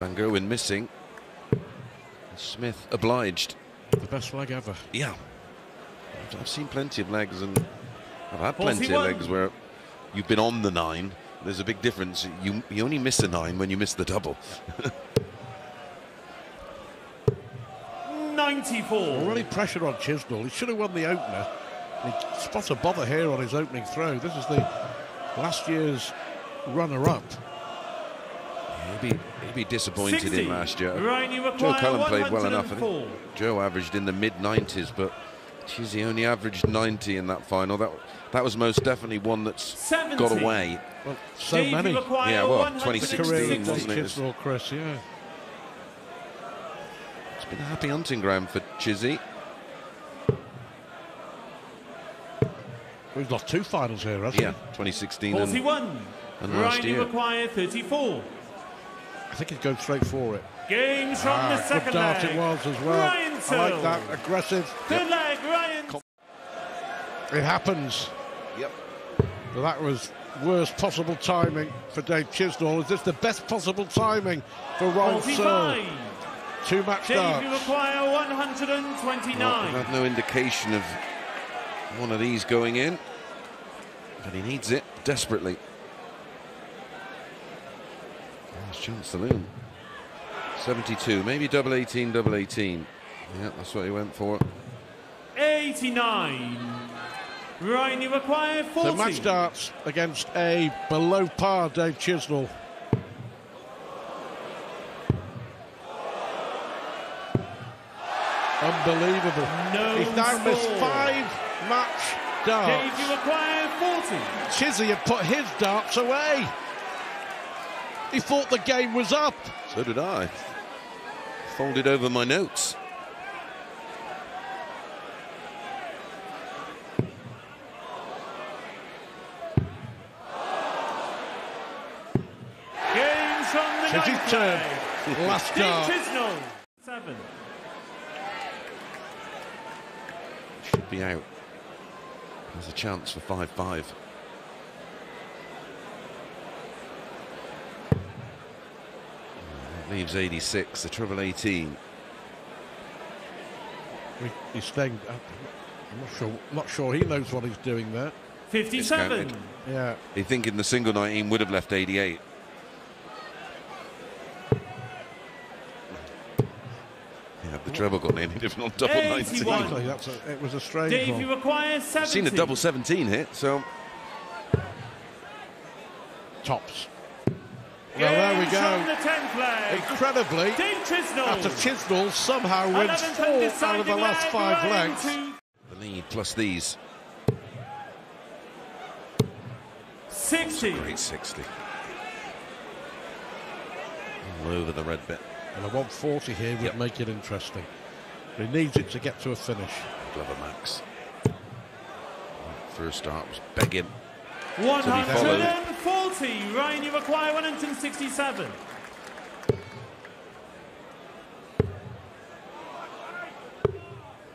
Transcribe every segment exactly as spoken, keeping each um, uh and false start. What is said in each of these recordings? Van Gerwen missing. Smith obliged. The best leg ever. Yeah. I've seen plenty of legs, and I've had plenty of legs where you've been on the nine. There's a big difference. You, you only miss the nine when you miss the double. ninety-four. Really pressure on Chisnall. He should have won the opener. He spots a bother here on his opening throw. This is the last year's runner-up. He'd be, he'd be disappointed sixty. In last year. Joe Cullen played well enough. I think Joe averaged in the mid nineties, but Chizzy only averaged ninety in that final. That that was most definitely one that's seventy. Got away. Well, so Dave many. Yeah, well, twenty sixteen, wasn't it? Chisnall, Chris, yeah. It's been a happy hunting ground for Chizzy. We've got two finals here, hasn't yeah, we? Yeah, twenty sixteen forty-one. and, and last year. Riley thirty-four. I think he'd go straight for it. Games from ah, the second leg. It was as well. I like that aggressive. Good yep. leg, Ryan. It happens. Yep. But that was worst possible timing for Dave Chisnall. Is this the best possible timing for Ron Searle? Two match darts. You require one hundred twenty-nine. Well, I've had no indication of one of these going in, but he needs it desperately. Last chance saloon. seventy-two, maybe double eighteen, double eighteen. Yeah, that's what he went for. eighty-nine. Ryan, you require forty. The match starts against a below par Dave Chisnall. Unbelievable. No He's now score. missed five match darts. Dave, you require forty. Chizzy had put his darts away. He thought the game was up. So did I. Folded over my notes. Games on the Chizzy's turn. Last dart. Chisnall. Seven. Should be out. There's a chance for five five. Leaves eighty-six, the treble eighteen. He's staying. I'm not sure. Not sure he knows what he's doing there. fifty-seven. Yeah. He's thinking the single nineteen would have left eighty-eight. Yeah, the treble got nearly different on double nineteen. That's a, it was a strange Dave, one. You require seventy. I've seen a double seventeen hit, so tops. Well, there we go. Incredibly, after Chisnall somehow wins four out of the last five legs. The lead plus these. sixty. Great sixty. All over the red bit. And a one forty here would yep. make it interesting. He needs it to get to a finish. Glover Max. First start was begging. one forty, Ryan, you require one hundred sixty-seven.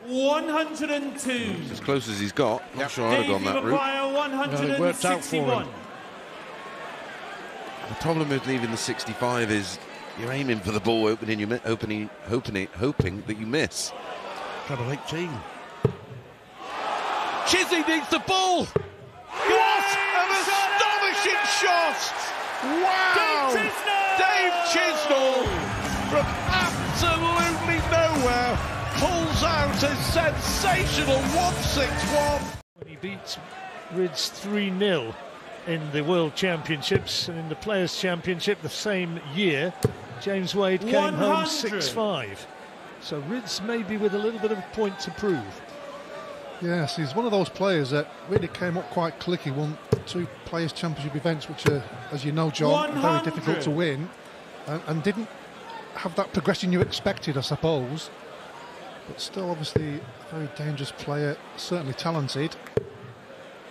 one hundred two. It's as close as he's got. Not yep. sure I'd have gone that route. one hundred sixty-one. No, worked out for him. The problem with leaving the sixty-five is you're aiming for the ball, opening, you opening, opening, hoping that you miss. Trouble eighteen. Chizzy needs the ball. Shot! Wow! Dave Chisnall! Dave Chisnall from absolutely nowhere pulls out a sensational one six one. He beats Rids three nil in the World Championships, and in the Players Championship the same year, James Wade came one hundred. Home six five. So Rids may be with a little bit of a point to prove. Yes, he's one of those players that really came up quite quick. He won two Players Championship events, which are, as you know, John, very difficult to win, and, and didn't have that progression you expected, I suppose. But still, obviously, a very dangerous player, certainly talented.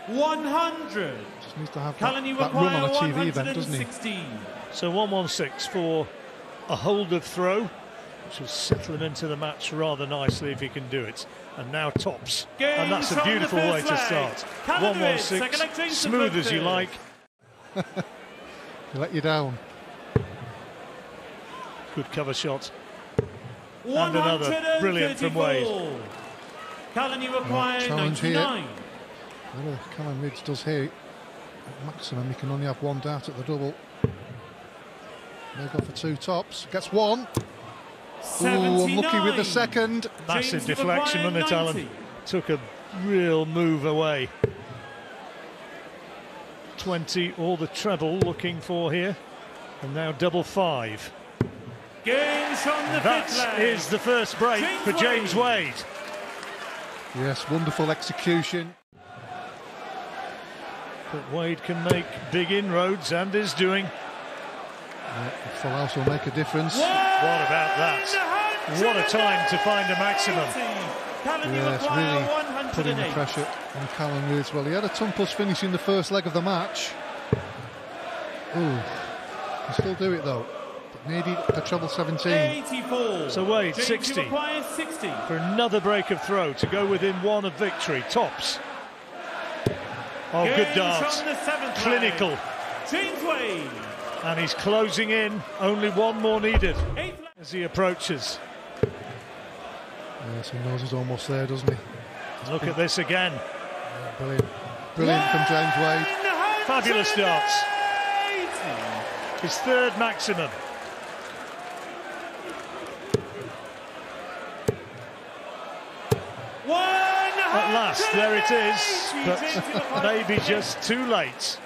one hundred. Just needs to have Cullen, that, that run on a T V event, doesn't he? So one one six for a hold of throw, which will settle him into the match rather nicely if he can do it. And now tops. Game and that's a beautiful way leg. to start. one one six, smooth as you like. Let you down. Good cover shot. And another brilliant from Wade. Cullen, you require ninety-nine. Well, Cullen Rids does here. At maximum, he can only have one dart at the double. They go for two tops. Gets one. Ooh, unlucky with the second. Massive deflection on the Allen. Took a real move away. twenty or the treble looking for here. And now double five. Games on the that is the first break James for James Wade. Wade. Yes, wonderful execution. But Wade can make big inroads and is doing. Uh, full house will make a difference. What, what about that? What a time to find a maximum. Yes, really putting the pressure on Cullen Rids. Well, he had a ton-plus finish in the first leg of the match. Ooh, can still do it though. Needed a treble seventeen. eighty-four. So Wade, sixty. sixty for another break of throw to go within one of victory. Tops. Oh, Games good dance. Clinical. James Wade. And he's closing in. Only one more needed as he approaches. Yes, he knows he's almost there, doesn't he? It's Look been... at this again. Yeah, brilliant. Brilliant from James Wade. Fabulous darts. His third maximum. At last, there it is, but maybe just too late.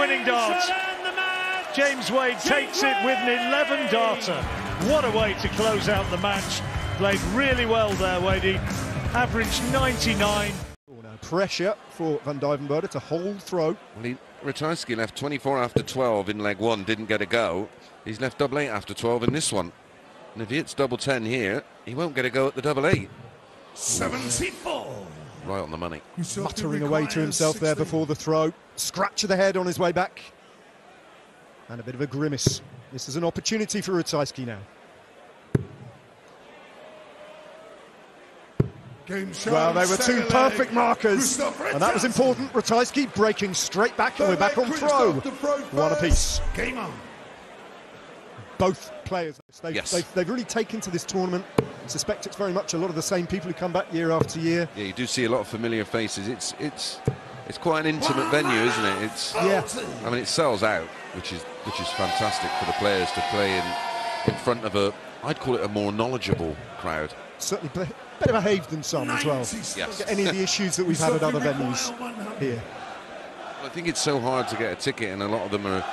Winning dart. James Wade takes it with an eleven darter. What a way to close out the match. Played really well there, Wadey. Average ninety-nine. Pressure for Van Dijvenberg to hold throw. Well, Ratajski left twenty-four after twelve in leg one, didn't get a go. He's left double eight after twelve in this one. And if he hits double ten here, he won't get a go at the double eight. seventy-four. Right on the money. Muttering away to himself sixteen. There before the throw. Scratch of the head on his way back. And a bit of a grimace. This is an opportunity for Ratajski now. Game well, they were two Stegale. Perfect markers. And that was important. Ratajski breaking straight back, and we're back on throw. One apiece. Game on. Both players, they've, yes. they've, they've really taken to this tournament. I suspect it's very much a lot of the same people who come back year after year. Yeah, you do see a lot of familiar faces. It's it's it's quite an intimate venue, isn't it? It's yeah. I mean, it sells out, which is which is fantastic for the players to play in in front of a, I'd call it a more knowledgeable crowd. Certainly better behaved than some as well. Yes. Any of the issues that we've had at other venues here. I think it's so hard to get a ticket, and a lot of them are.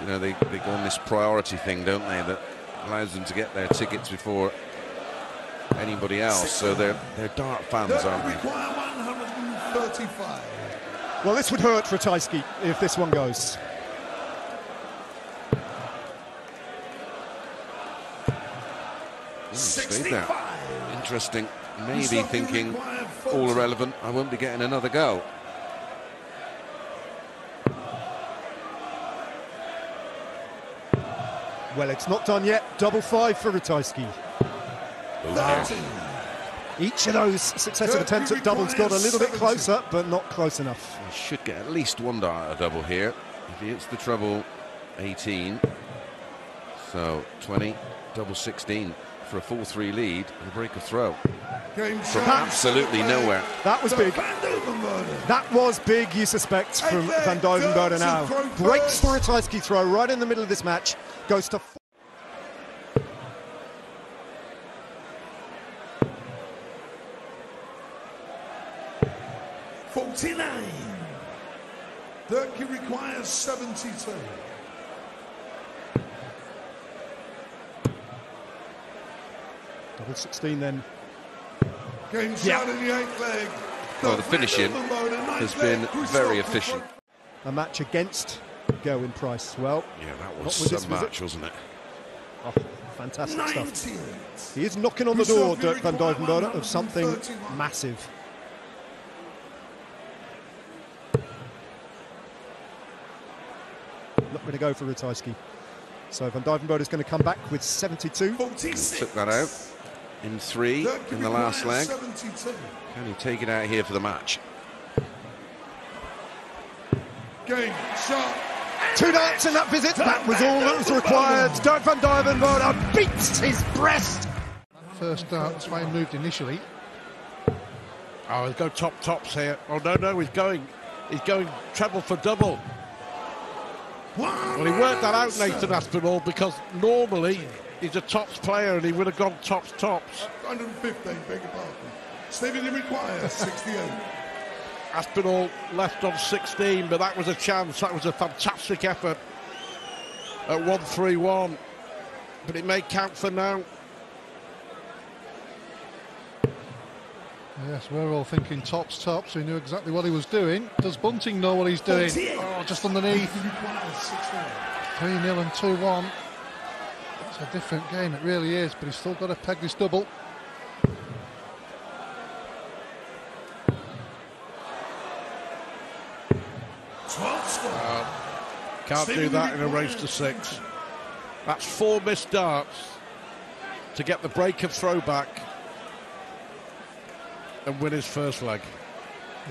You know, they, they go on this priority thing, don't they, that allows them to get their tickets before anybody else. So they're, they're dart fans, aren't they? one thirty-five. Well, this would hurt Ratajski if this one goes. sixty-five. Interesting. Maybe thinking, all irrelevant, I won't be getting another go. Well, it's not done yet. Double five for Ratajski. Each of those successive attempts at doubles got a little bit closer, but not close enough. He should get at least one dart a double here. If he hits the treble, eighteen. So twenty, double sixteen for a four three lead and a break of throw. From absolutely nowhere. That was big. That was big, you suspect, from Van Dijvenbode now. Breaks for Ratajski throw right in the middle of this match. Goes to. forty-nine. Dirk requires seventy-two. Double sixteen then. Game yeah. in the eighth leg. Well, the finishing has been very efficient. A match against Gerwin Price. Well, yeah, that was some match, wasn't it? Oh, fantastic stuff. He is knocking on the door, Dirk van Dijvenbode, of something massive. Not going to go for Ratajski. So van Dijvenbode is going to come back with seventy-two. Took that out. In three in the last leg. Can he take it out here for the match? Game shot. Two nights and that visit, that was all that was required. Dirk van Dijvenbode beats his breast. First start, Swain moved initially. Oh, he'll go top tops here. Oh, no, no, he's going. He's going treble for double. Well, he worked that out, Nathan Aspinall, because normally he's a tops player and he would have gone tops tops. one hundred fifteen, beg your pardon. Steven requires sixty-eight. Aspinall left on sixteen, but that was a chance. That was a fantastic effort at one three one. But it may count for now. Yes, we're all thinking tops, tops. He knew exactly what he was doing. Does Bunting know what he's doing? Oh, just underneath. three nil and two one. It's a different game, it really is, but he's still got to peg this double. Uh, can't do that in a race to six. That's four missed darts to get the break of throwback and win his first leg.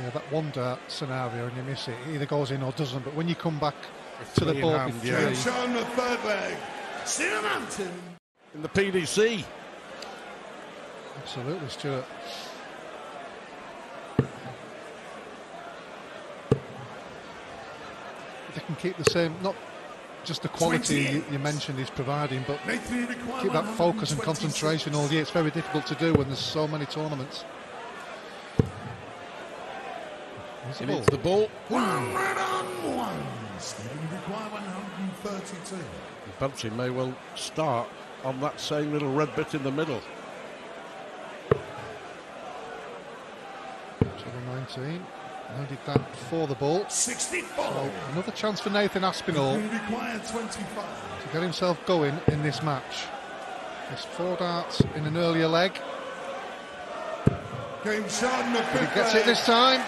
Yeah, that one dart scenario and you miss it, it either goes in or doesn't, but when you come back to the ball with three. Yeah. Sean, the third leg. In the P D C. Absolutely, Stuart. They can keep the same, not just the quality you, you mentioned he's providing, but keep that focus and concentration all year. It's very difficult to do when there's so many tournaments. It is the ball. One red on one. Steven require one hundred thirty-two. Bunting may well start on that same little red bit in the middle. seven nineteen. Needed that for the ball. sixty-four. So another chance for Nathan Aspinall to get himself going in this match. There's four darts in an earlier leg. Game shot, but he gets it this time.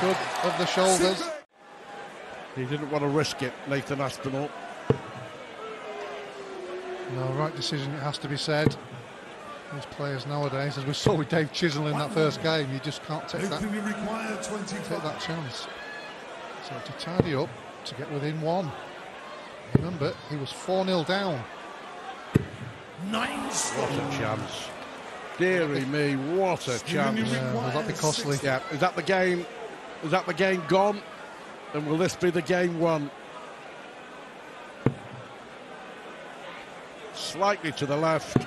Shove of the shoulders. He didn't want to risk it, Nathan Aspinall. No, right decision, it has to be said. Those players nowadays, as we saw with Dave Chisnall in that first game, you just can't take that, take that chance. So to tidy up, to get within one. Remember, he was four nil down. Nice. What a chance. Deary me, what a chance. Yeah, will that be costly? Yeah. Is that the game? Is that the game gone? And will this be the game won? Slightly to the left.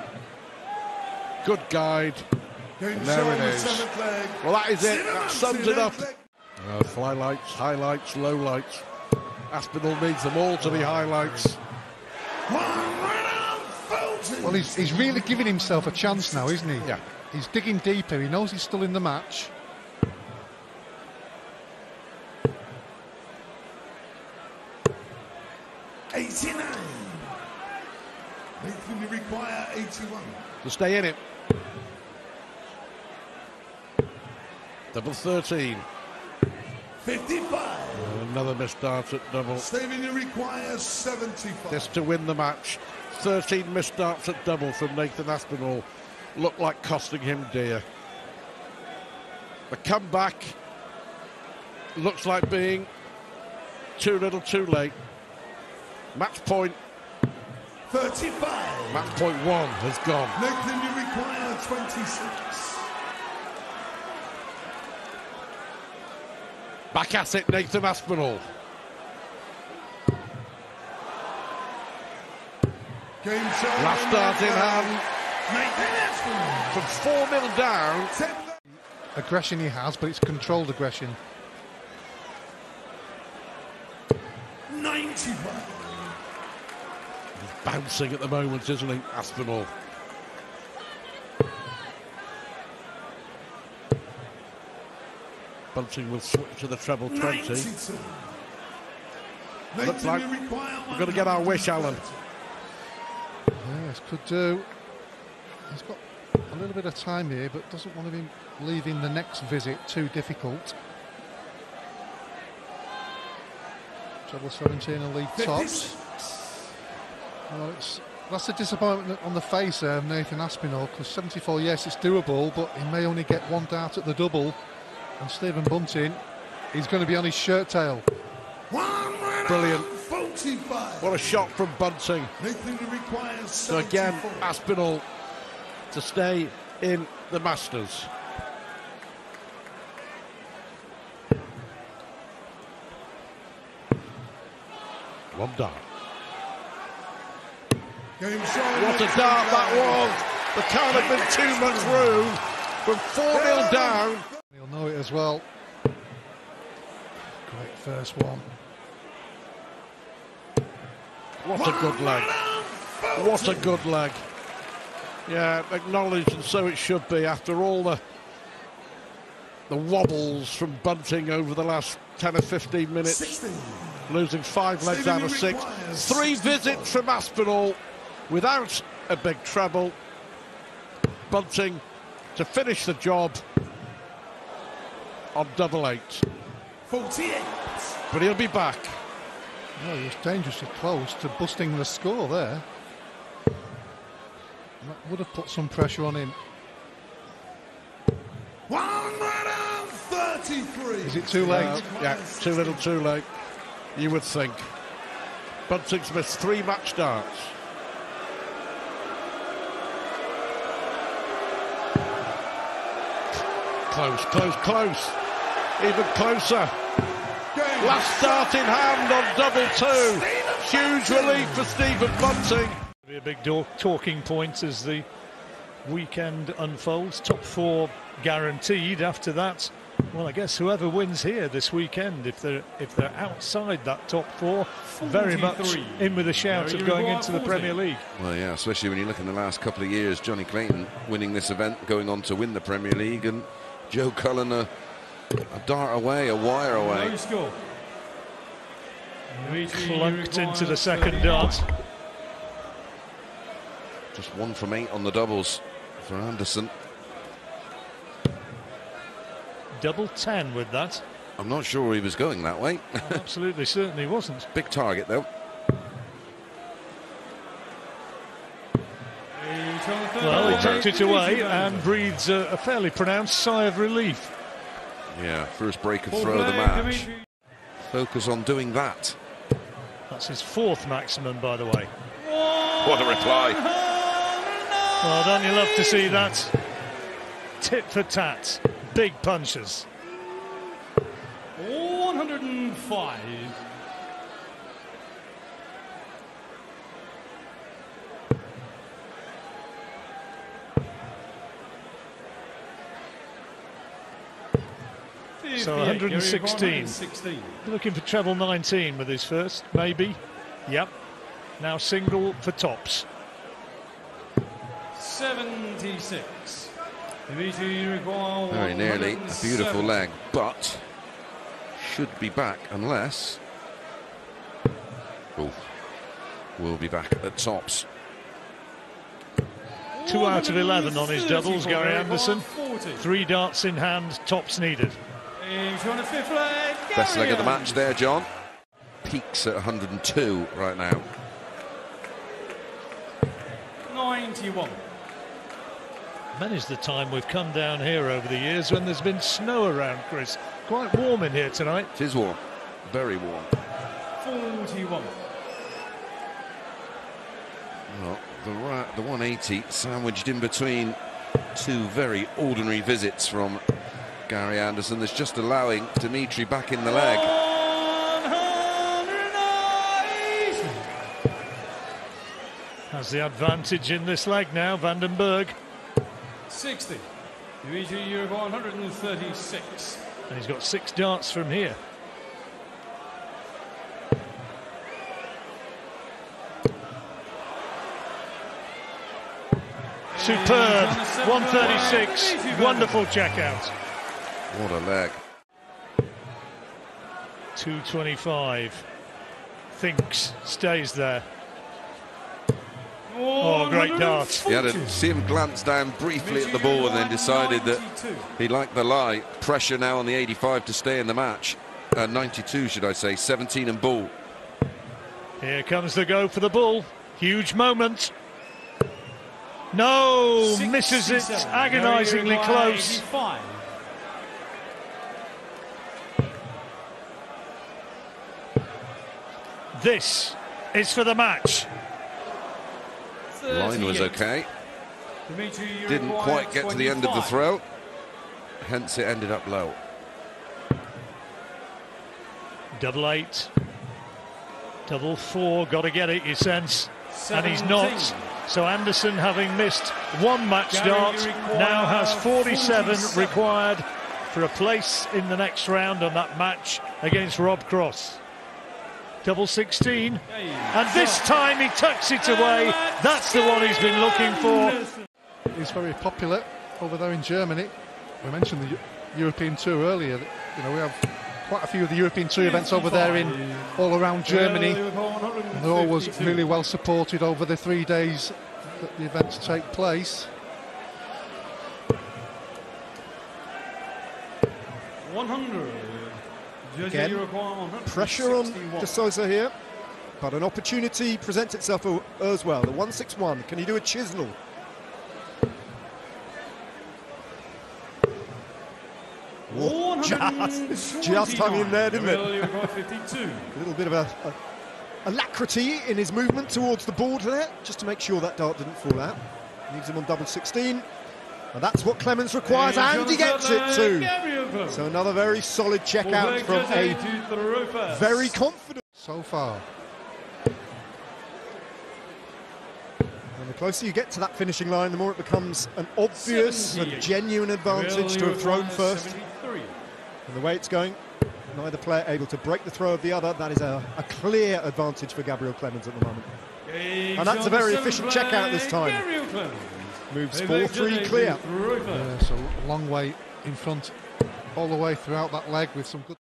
Good guide. And there it is. Well, that is it. That sums it up. Uh, fly lights, highlights, low lights. Aspinall needs them all to be highlights. Well, he's, he's really giving himself a chance now, isn't he? Yeah. He's digging deeper. He knows he's still in the match. eighty-nine. Nathan, you require eighty-one. To stay in it. Double thirteen. fifty-five. Uh, another missed dart at double. Steven, you require seventy-five. This to win the match. thirteen missed darts at double from Nathan Aspinall. Looked like costing him dear. The comeback looks like being too little too late. Match point. thirty-five. Match point one has gone. Nathan, you require twenty-six. Back at it, Nathan Aspinall. Game last start in hand. From four nil down. Aggression he has, but it's controlled aggression. ninety-one. He's bouncing at the moment, isn't he, Aspinall? Bunting will switch to the treble twenty. Looks like we're going to get our wish, Alan. Yes, could do. He's got a little bit of time here, but doesn't want him leaving the next visit too difficult. Treble seventeen and lead tops. Well, it's, that's a disappointment on the face there of Nathan Aspinall, because seventy-four, yes, it's doable, but he may only get one dart at the double. And Steven Bunting, he's going to be on his shirt tail. One red brilliant. What a shot from Bunting. So again, Aspinall to stay in the Masters. One down. What a dart that was. There can't have been too much room from four nil down. He'll know it as well. Great first one. What a good leg. What a good leg. Yeah, acknowledged, and so it should be after all the the wobbles from Bunting over the last ten or fifteen minutes. sixteen. Losing five legs out of six. Three visits from Aspinall without a big treble. Bunting to finish the job on double eight. forty-eight. But he'll be back. Well, he was dangerously close to busting the score there. That would have put some pressure on him. one thirty-three. Is it too late? Uh, yeah, too little too late. You would think. Bunting's missed three match darts. Close, close, close. Even closer. Last dart in hand on double two. Huge relief for Steven Bunting. It'll be a big do talking point as the weekend unfolds. Top four guaranteed after that. Well, I guess whoever wins here this weekend, if they're if they're outside that top four, very much in with a shout of going into the Premier League. Well, yeah, especially when you look in the last couple of years, Johnny Clayton winning this event, going on to win the Premier League, and Joe Cullen a, a dart away, a wire away. Clunked into the second dart. Just one from eight on the doubles for Anderson. Double ten with that. I'm not sure he was going that way. Oh, absolutely, certainly wasn't. Big target though. Well, he tucked it away and breathes a, a fairly pronounced sigh of relief. Yeah, first break and throw of the match. Focus on doing that. That's his fourth maximum, by the way. What a reply. Well done, you love to see that. Tit for tat. Big punches. one hundred and five. So one hundred and sixteen. Looking for treble nineteen with his first, maybe. Yep. Now single for tops. seventy-six. Very nearly a beautiful leg, but should be back unless oh, we'll be back at tops. Two out of eleven on his doubles, Gary Anderson. Three darts in hand, tops needed. Best leg of the match there, John. Peaks at one hundred and two right now. ninety-one. Manage the time we've come down here over the years when there's been snow around, Chris. Quite warm in here tonight. It is warm. Very warm. forty-one. Well, the, right, the one eighty sandwiched in between two very ordinary visits from Gary Anderson. That's just allowing Dimitri back in the leg. Has the advantage in this leg now, Vandenberg. sixty. Dimitri Uruguay one hundred and thirty-six. And he's got six darts from here. Superb. one thirty-six. Wonderful checkout. What a leg. two twenty-five. Thinks, stays there. Oh, great dart. He had to see him glance down briefly at the ball and then decided that he liked the lie. Pressure now on the eighty-five to stay in the match. Uh, ninety-two, should I say. seventeen and ball. Here comes the go for the ball. Huge moment. No, misses it. Agonisingly close. This is for the match. Line was okay. Dimitri, didn't quite get to the end of the throw, hence it ended up low. Double eight, double four, got to get it, you sense. seventeen. And he's not. So Anderson, having missed one match dart, now has forty-seven, forty-seven required for a place in the next round on that match against Rob Cross. Double sixteen, and this time he tucks it away. That's the one he's been looking for. He's very popular over there in Germany. We mentioned the European Tour earlier. You know, we have quite a few of the European Tour events over there in all around Germany. And they're always really well supported over the three days that the events take place. one hundred. Again, pressure on De Sousa here, but an opportunity presents itself as well. The one six one, can he do a Chisnall? Whoa, just, just hung in there, didn't it? A little bit of a, a alacrity in his movement towards the board there, just to make sure that dart didn't fall out. Leaves him on double sixteen. And that's what Clemens requires, and he gets it too. So another very solid check out from a very confident so far. And the closer you get to that finishing line, the more it becomes an obvious and genuine advantage to have thrown first. And the way it's going, neither player able to break the throw of the other. That is a, a clear advantage for Gabriel Clemens at the moment. And that's a very efficient check out this time. Moves four three clear. Yeah, so long way in front, all the way throughout that leg with some good.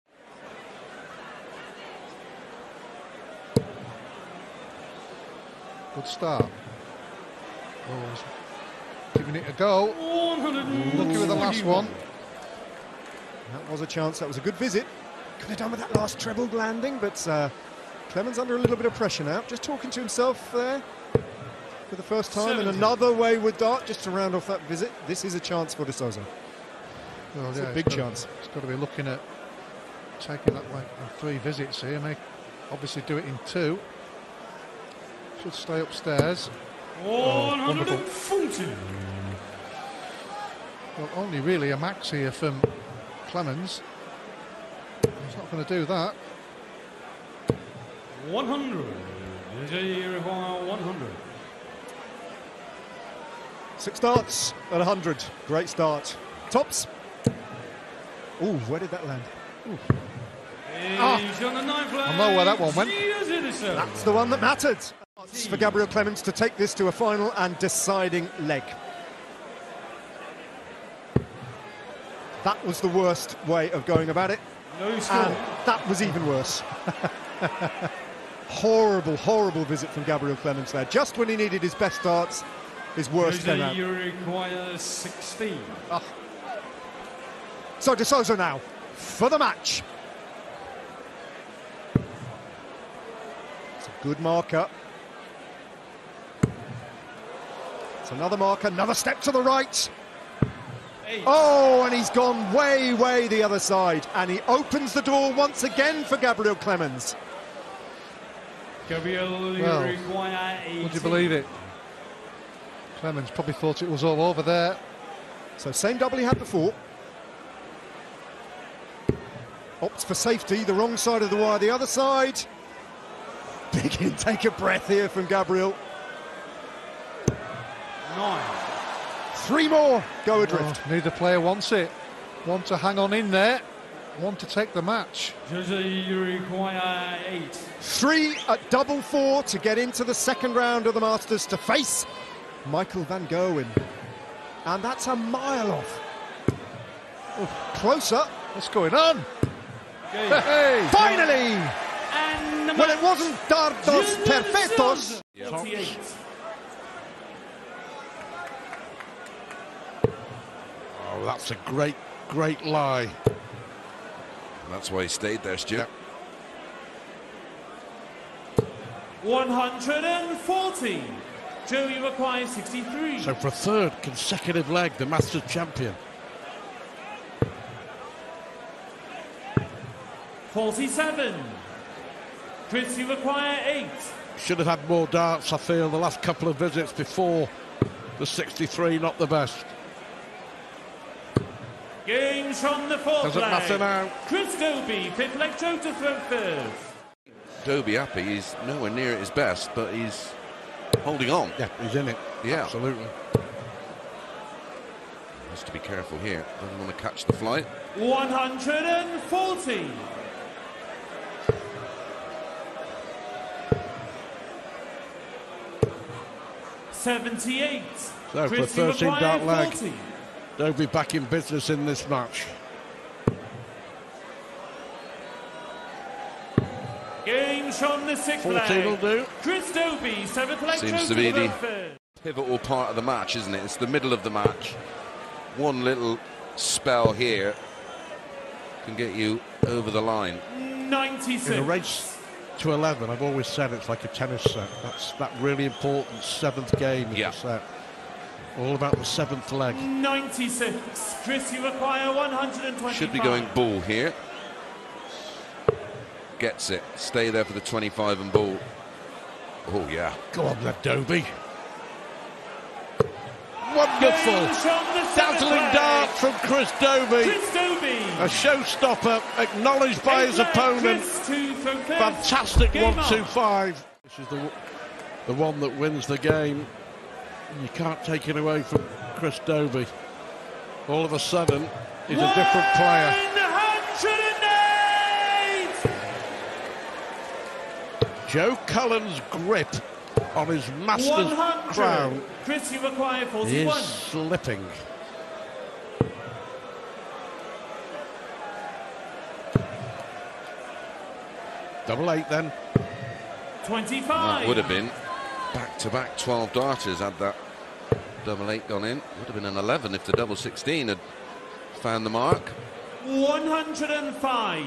Good start. Oh, giving it a go. Lucky with the last one. That was a chance, that was a good visit. Could have done with that last treble landing, but uh, Clemens under a little bit of pressure now. Just talking to himself there. For the first time, seventeen. And another wayward dart just to round off that visit. This is a chance for De Sousa. Well, it's yeah, a big it's chance. To, it's got to be looking at taking that like three visits here. They obviously do it in two. Should stay upstairs. one forty. Oh, well, only really a max here from Clemens. He's not going to do that. one hundred. one hundred. Six darts at one hundred. Great start. Tops. Ooh, where did that land? Ooh. Ah, I know where that one went. That's the one that mattered. It's for Gabriel Clemens to take this to a final and deciding leg. That was the worst way of going about it. No score. And that was even worse. Horrible, horrible visit from Gabriel Clemens there. Just when he needed his best darts. His worst came out. Uruguay sixteen. Oh. So De Sousa now for the match. It's a good marker. It's another marker, another step to the right. Eight. Oh, and he's gone way, way the other side. And he opens the door once again for Gabriel Clemens. Gabriel well, Uruguay eighteen. Would you believe it? Clemens probably thought it was all over there. So same double he had before. Opts for safety, the wrong side of the wire, the other side. Big intake of breath here from Gabriel. Nine. Three more, go adrift. Oh, neither player wants it. One to hang on in there, one to take the match. Eight. Three at double four to get into the second round of the Masters to face Michael Van Gerwen, and that's a mile off. Oh, closer. What's going on? Okay. Hey. Finally! And well, it wasn't dardos perfectos. Yep. Oh, that's a great, great lie. That's why he stayed there, Stu. Yep. one hundred forty. Joey requires sixty-three. So for a third consecutive leg, the Masters champion. forty-seven. Chris, you require eight. Should have had more darts, I feel, the last couple of visits before the sixty-three, not the best. Games from the fourth. Doesn't matter now. Chris Dobey, fifth leg toe to throw first. Dobey happy, he's nowhere near at his best, but he's holding on. Yeah, he's in it. Yeah. Absolutely. Has to be careful here, doesn't want to catch the flight. one hundred forty. seventy-eight. So for the thirteen dart leg, they'll be back in business in this match. Games from the sixth leg. Will do. Chris Dobey, seventh leg. Seems to be the pivotal part of the match, isn't it? It's the middle of the match. One little spell here can get you over the line. ninety-six. In a race to eleven, I've always said it's like a tennis set. That's that really important seventh game in yeah. the set. All about the seventh leg. ninety-six. Chris, you require one hundred twenty-five. Should be going ball here. Gets it. Stay there for the twenty-five and ball. Oh, yeah. Go on, that Dobey. Wonderful. Dazzling dart from Chris Dobey. Chris Dobey. A showstopper, acknowledged by his opponent. Fantastic one two five. This is the, the one that wins the game. You can't take it away from Chris Dobey. All of a sudden, he's a different player. Joe Cullen's grip on his Masters crown. Chris, you require forty-one. Is slipping. Double eight then. twenty-five. That would have been back-to-back twelve darters had that double eight gone in. Would have been an eleven if the double sixteen had found the mark. one hundred five.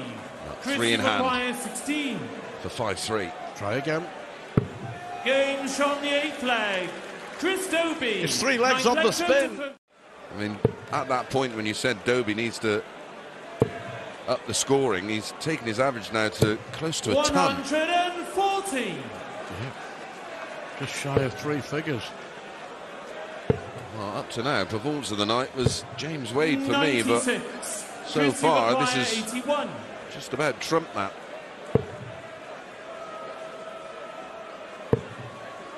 Chris, three in hand. Require sixteen. For five three. Try again. Games on the eighth leg. Chris Dobey. It's three legs on the spin. I mean, at that point when you said Dobey needs to up the scoring, he's taken his average now to close to a ton. one hundred forty. Yeah. Just shy of three figures. Well, up to now, performance of the night was James Wade for me, but so far this is just about trump that.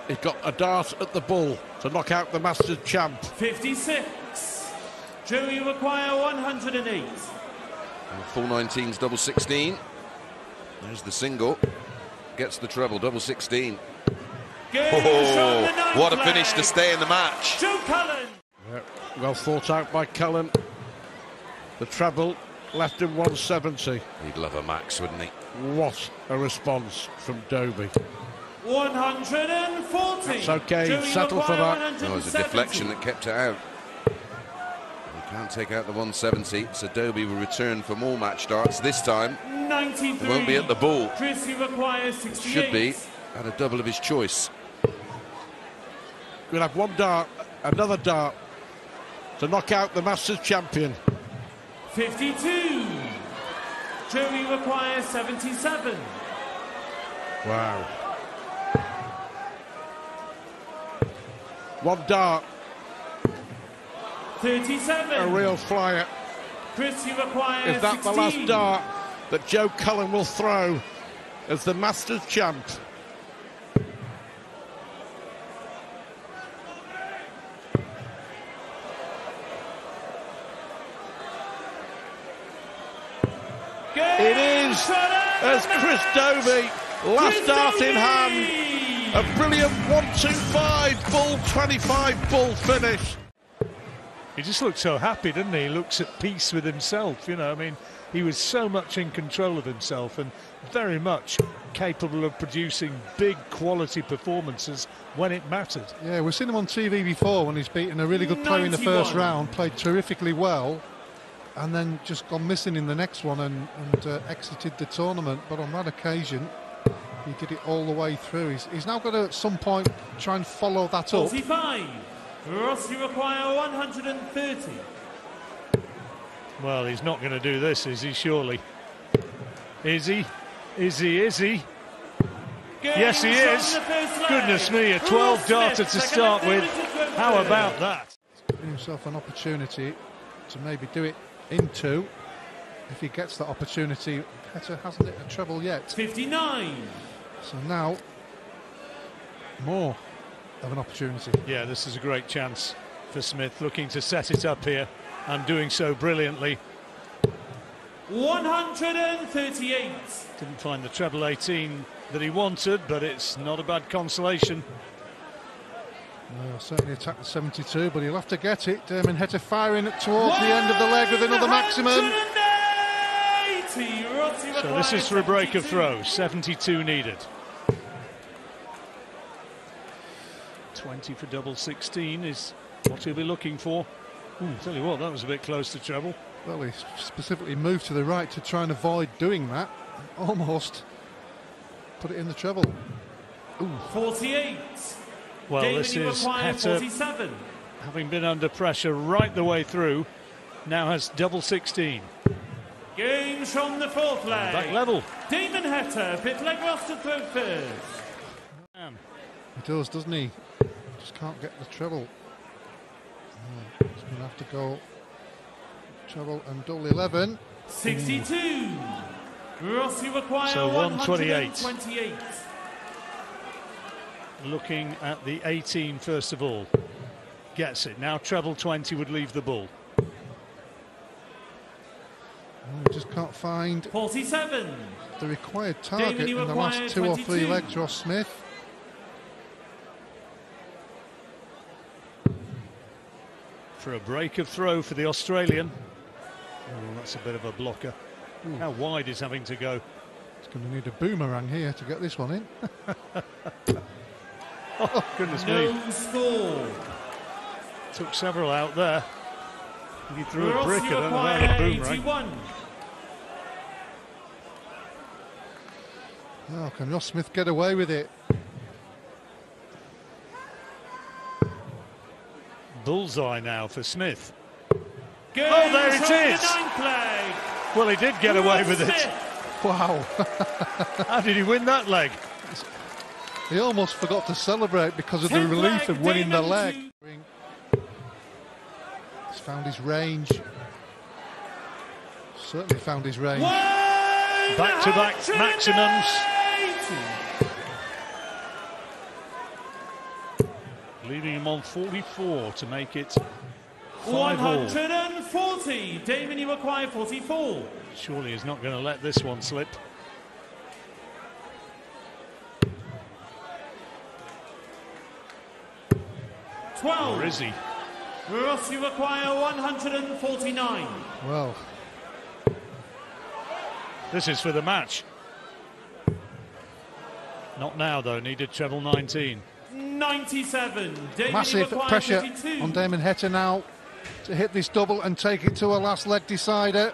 He's got a dart at the ball to knock out the Masters champ. fifty-six. Joey require one hundred eight. Full nineteens, double sixteen. There's the single. Gets the treble, double sixteen. Oh, what a finish to stay in the match. Joe Cullen. Yeah, well thought out by Cullen. The treble left him one seventy. He'd love a max, wouldn't he? What a response from Dobey. one hundred forty. That's okay, Joey settle for that. There was a deflection that kept it out. He can't take out the one seventy, so Dobey will return for more match darts. This time, ninety-three. It won't be at the ball. Chris, he requires sixty-eight. Should be at a double of his choice. We'll have one dart, another dart, to knock out the Masters champion. fifty-two. Joey requires seventy-seven. Wow. One dart. thirty-seven. A real flyer. Chris, you require Is that sixteen. The last dart that Joe Cullen will throw as the Masters champ? Game it is as Chris Dobey, last Chris dart Dobey. In hand. A brilliant one two five, ball twenty-five, ball finish. He just looked so happy, didn't he? He looks at peace with himself, you know, I mean, he was so much in control of himself and very much capable of producing big quality performances when it mattered. Yeah, we've seen him on T V before when he's beaten a really good player in the first round, played terrifically well, and then just gone missing in the next one and, and uh, exited the tournament. But on that occasion, he did it all the way through. He's, he's now got to, at some point, try and follow that up. forty-five. Ross, you require one hundred thirty. Well, he's not going to do this, is he, surely? Is he? Is he? Is he? Yes, he is. Goodness me, a twelve-darter to start with. How about that? Giving himself an opportunity to maybe do it in two. If he gets that opportunity, Heta hasn't hit a treble yet. fifty-nine. So now, more of an opportunity. Yeah, this is a great chance for Smith, looking to set it up here and doing so brilliantly. one hundred thirty-eight. Didn't find the treble eighteen that he wanted, but it's not a bad consolation. No, certainly attacked the seventy-two, but he'll have to get it. Damon Heta firing towards the end of the leg with another maximum. So this is for a break of throw, seventy-two needed. twenty for double sixteen is what he'll be looking for. Ooh, tell you what, that was a bit close to treble. Well, he specifically moved to the right to try and avoid doing that. Almost put it in the treble. Ooh. forty-eight. Well, David, this is Heta, having been under pressure right the way through, now has double sixteen. Games from the fourth leg. Back level. Damon Heta, fifth leg off to throw first. Damn. He does, doesn't he? Just can't get the treble. Oh, he's going to have to go treble and double eleven. sixty-two. Mm. Rossi requires so one twenty-eight. Looking at the eighteen first of all. Gets it. Now treble twenty would leave the ball. Oh, just can't find forty-seven. The required target David, in the last two twenty-two. Or three legs, Ross Smith. For a break of throw for the Australian. Oh, that's a bit of a blocker. Ooh. How wide is having to go? It's going to need a boomerang here to get this one in. Oh, goodness no me. Score. Took several out there. He threw Rossi a brick and then a boomerang. Oh, can Ross Smith get away with it? Bullseye now for Smith. Good. Oh, there it is! Well, he did get away with it. Wow. How did he win that leg? He almost forgot to celebrate because of the relief of winning the leg. He's found his range. Certainly found his range. Back-to-back maximums. Leaving him on forty-four to make it one hundred forty. Damon, you require forty-four. Surely he's not going to let this one slip. twelve. Or is he? Ross, you require one hundred forty-nine. Well, this is for the match. Not now, though. Needed treble nineteen. ninety-seven. David, massive pressure fifty-two. On Damon Heta now to hit this double and take it to a last leg decider.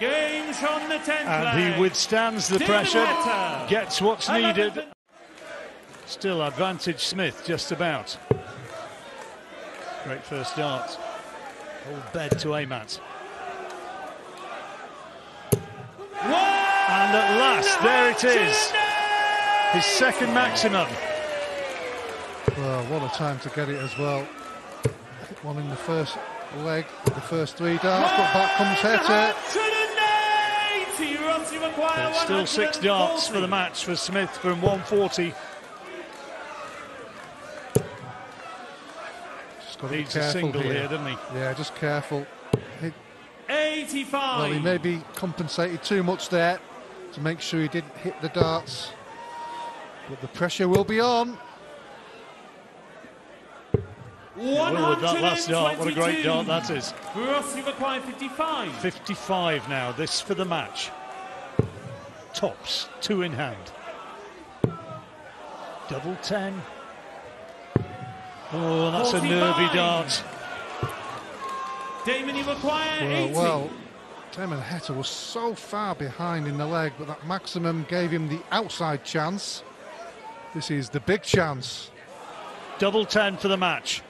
Games on the tenth and leg. He withstands the Damon pressure, Heta. Gets what's needed. eleven. Still advantage Smith just about. Great first dart. Whole bed to aim at. One, and at last, there it is. His second maximum. Well, what a time to get it as well. One in the first leg, the first three darts, but back comes Heta. Still six darts for the match for Smith from one forty. Just got to be careful here, doesn't he? Yeah, just careful. He, eighty-five. Well, he maybe compensated too much there to make sure he didn't hit the darts. But the pressure will be on. Well, with that last dart, what a great dart that is. Ross, you require fifty-five. fifty-five now, this for the match. Tops, two in hand. Double ten. Oh, that's forty-five. A nervy dart. Damon, you require well, eighty. Well, Damon Heta was so far behind in the leg, but that maximum gave him the outside chance. This is the big chance. Double ten for the match.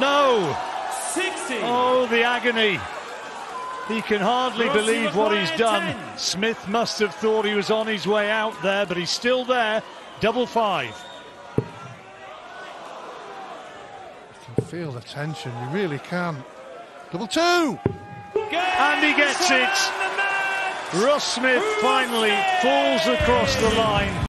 No! sixty! Oh, the agony. He can hardly believe what he's done. Smith must have thought he was on his way out there, but he's still there. Double five. You can feel the tension, you really can. Double two! And he gets it. Ross Smith finally falls across the line.